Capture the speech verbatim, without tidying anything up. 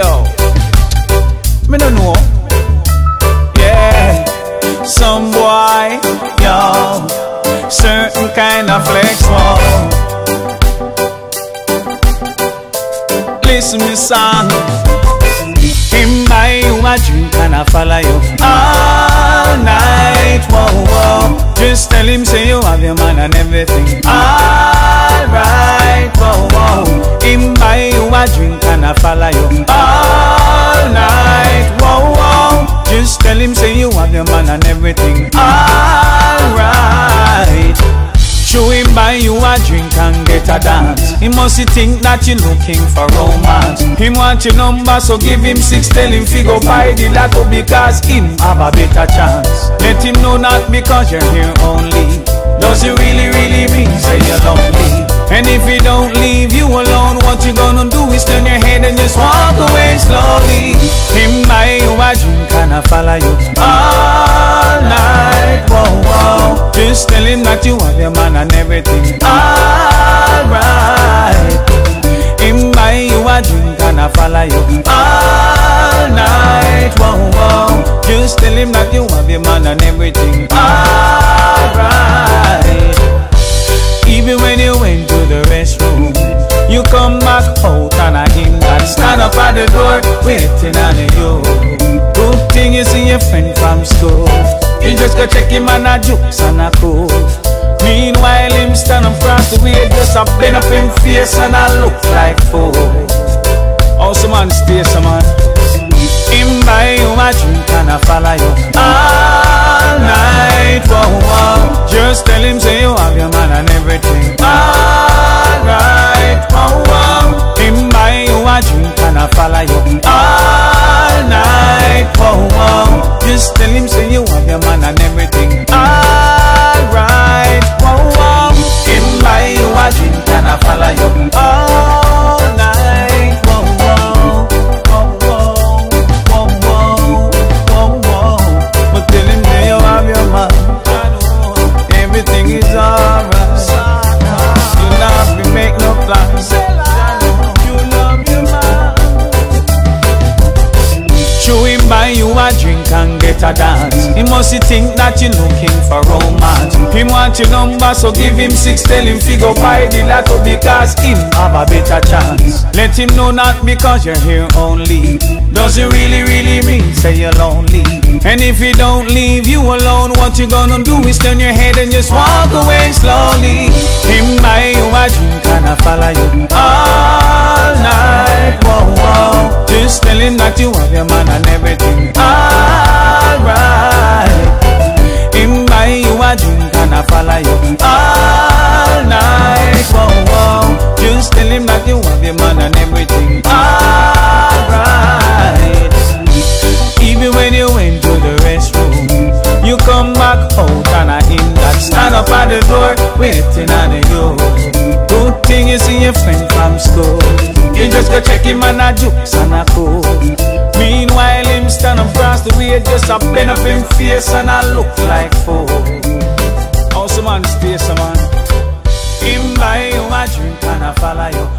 Yo, me no know. Yeah, some boy, yo, certain kind of flex, whoa. Listen me song. Him buy you a drink and I follow you all night, whoa, whoa. Just tell him say you have your man and everything, alright, whoa, whoa. Him buy you a drink and I follow you all night, whoa, whoa. Just tell him say you have your man and everything, alright. Show him buy you a drink and get a dance. He must think that you looking for romance. Him want your number, so give him six. Tell him figure buy the lotto because him have a better chance. Let him know not because you're here only does he really, really mean say you're lonely. And if he don't leave you alone, what you gonna do is turn your head and just walk away slowly. Him buy you a drink and I follow you all night, whoa, whoa. Just tell him that you have your man and everything, alright. Him buy you a drink and I follow you all night, whoa, whoa. Just tell him that you have your man and everything, alright. Even when you went to the restroom, you come back out and I him that stand up at the door waiting on you. Good thing you see your friend from school, you just go check him and a jokes and a cool. Meanwhile him stand up across the way, just a blend up him face and I look like fool. Oh, someone stay, someone. Him buy you a drink and I follow you all night, whoa, whoa. Just tell him say you have your man and everything, alright, whoa, whoa. Him buy you a drink and I follow you all night, whoa, whoa. Just tell him say you have your man and everything, alright, whoa, whoa. Him buy you a drink and I follow you all night, whoa, whoa. Everything is alright. You love me, make no plans. You love your man. Show him buy you a drink and get a dance. He must think that you're looking for romance. He want your number, so give him six. Tell him figure buy the lotto because him have a better chance. Let him know not because you're here only does he really, really mean say you're lonely. And if he don't leave you alone, what you gonna do is turn your head and just walk away slowly. Him buy you a drink and I follow you all night, whoa, whoa. Just tell him that you have your man and everything, alright. Him buy you a drink and I follow you all night, whoa, whoa. Just tell him that you have your man and everything, alright. Even when you went to the restroom, you come back out and I him that stand up at the door waiting on you. Good thing you see your friend from school, you just go check him and a jokes and a cool. Meanwhile him stand up across the way, just a blend up him face and I look like fool. Awesome man, stay, some man. Him buy you a drink and I follow you